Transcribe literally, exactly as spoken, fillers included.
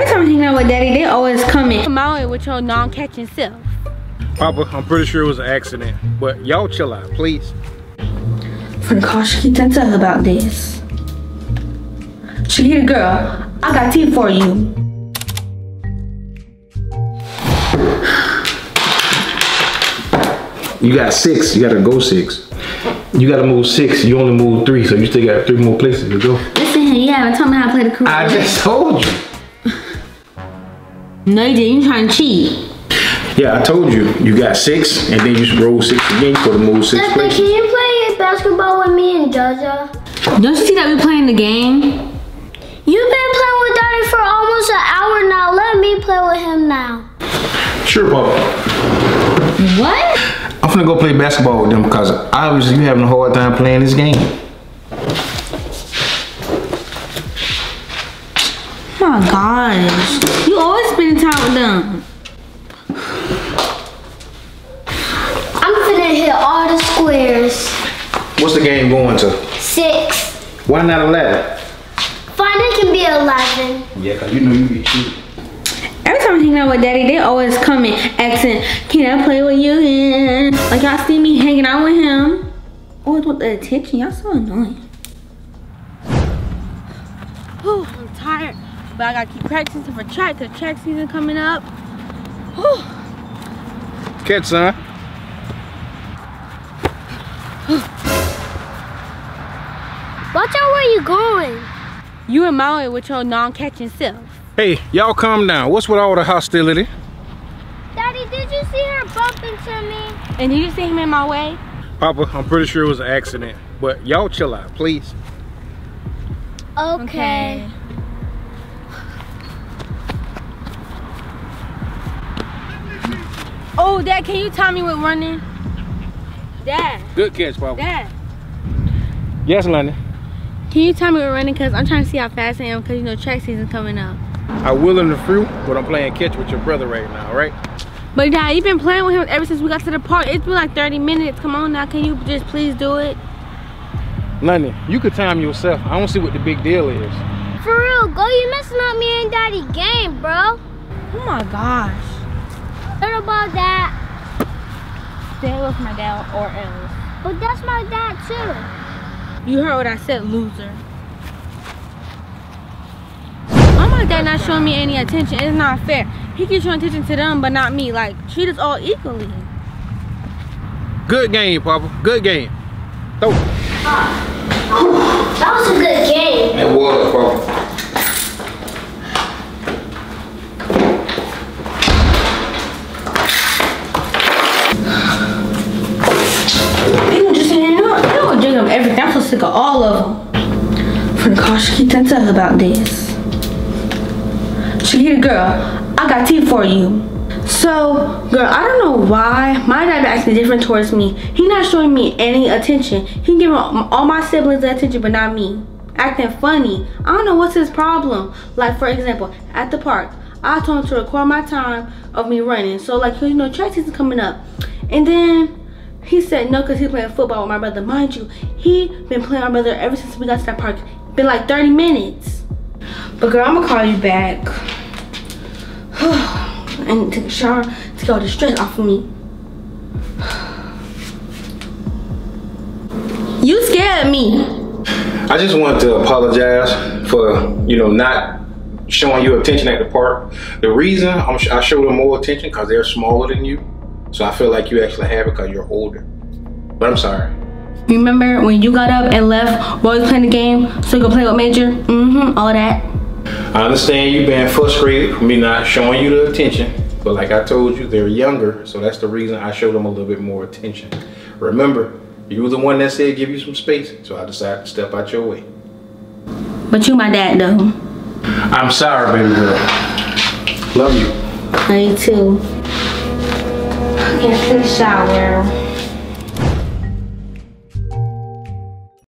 Every time I hang out with daddy, they always come in. Come out with your non-catching self. Papa, I'm pretty sure it was an accident, but y'all chill out, please. For the call, she can tell about this. Shahida girl, I got tea for you. You got six, you gotta go six. You gotta move six, you only move three, so you still got three more places to go. Listen here, you haven't told me how to play the career. I just told you. No you didn't, you trying to cheat. Yeah, I told you, you got six, and then you roll six again for the move six places. Can you play basketball with me and Jaja? Don't you see that we're playing the game? You've been playing with daddy for almost an hour now, let me play with him now. Sure, Papa. What? I'm finna go play basketball with them because obviously you having a hard time playing this game. Oh my gosh. You always spend time with them. I'm finna hit all the squares. What's the game going to? Six. Why not eleven? Fine, it can be eleven. Yeah, because you know you be cheating. Every time I hang out with daddy, they always come in asking, can I play with you? And like y'all see me hanging out with him. Always with the attention, y'all so annoying. Whew, I'm tired, but I gotta keep practicing for track, cause track season coming up. Whew. Catch, son. Watch out where you going. You and Maui with your non-catching self. Hey, y'all calm down. What's with all the hostility? Daddy, did you see her bump into me? And did you see him in my way? Papa, I'm pretty sure it was an accident. But y'all chill out, please. Okay. Oh, Dad, can you tell me what running? Dad. Good catch, Papa. Dad. Yes, London. Can you tell me what running? Because I'm trying to see how fast I am because, you know, track season coming up. I will in the fruit, but I'm playing catch with your brother right now, right? But Dad, you've been playing with him ever since we got to the park. It's been like thirty minutes. Come on now, can you just please do it? London, you could time yourself. I don't see what the big deal is. For real, go, you messing up me and Daddy game, bro. Oh my gosh. What about that? Stay with my dad or else. But that's my dad too. You heard what I said, loser. They're not showing me any attention. It's not fair. He can show attention to them, but not me. Like, treat us all equally. Good game, Papa. Good game. Throw. That was a good game. It was, Papa. People just saying, no, they don't drink them everything. I'm so sick of all of them. For the call, she can tell about this. Shahida girl, I got tea for you. So, girl, I don't know why my dad be acting different towards me. He not showing me any attention. He giving all my siblings the attention, but not me. Acting funny. I don't know what's his problem. Like, for example, at the park, I told him to record my time of me running. So, like, you know, track season coming up. And then he said no because he playing football with my brother. Mind you, he been playing my brother ever since we got to that park. Been like thirty minutes. But girl, I'm gonna call you back. I need to take a shower to get all the stress off of me. You scared me. I just wanted to apologize for, you know, not showing you attention at the park. The reason I'm sh I show them more attention because they're smaller than you. So I feel like you actually have it because you're older. But I'm sorry. Remember when you got up and left while you playing the game so you could play with Major? Mm-hmm, all that. I understand you being frustrated for me not showing you the attention, but like I told you, they're younger, so that's the reason I showed them a little bit more attention. Remember, you were the one that said give you some space, so I decided to step out your way. But you my dad though. I'm sorry, baby girl. Love you. I you too. I can't take a shower.